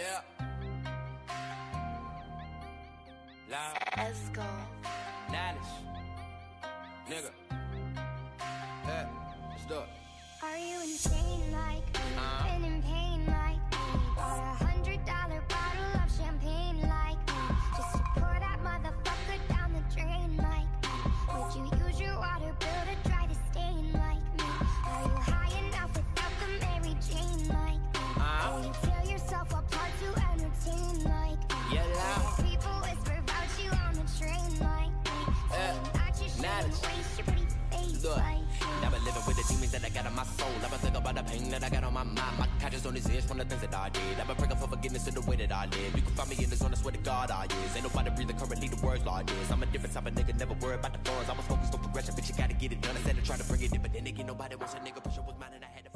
Yeah. Let's go. Knowledge. Nigga. Hey, let's do it. Are you insane like me? And in pain like me? Or $100 bottle of champagne like me? Just to pour that motherfucker down the drain like me? Would you use your water bill to dry the stain like me? Are you high enough without the Mary Jane like me? Can you tear yourself apart to entertain like me? Yeah, yeah. People whisper about you on the train like me. That you shouldn't waste your pretty face like me. I've been living with the demons that I got on my soul. I've been thinking about the pain that I got on my mind. My conscience on his ears from the things that I did. I've been praying for forgiveness in the way that I live. You can find me in the zone, I swear to God I is. Ain't nobody breathing currently the words like this. I'm a different type of nigga, never worry about the forms. I was focused on progression, bitch, you gotta get it done. I said I tried to bring it in, but then again, nobody wants a nigga. Pressure was mine and I had to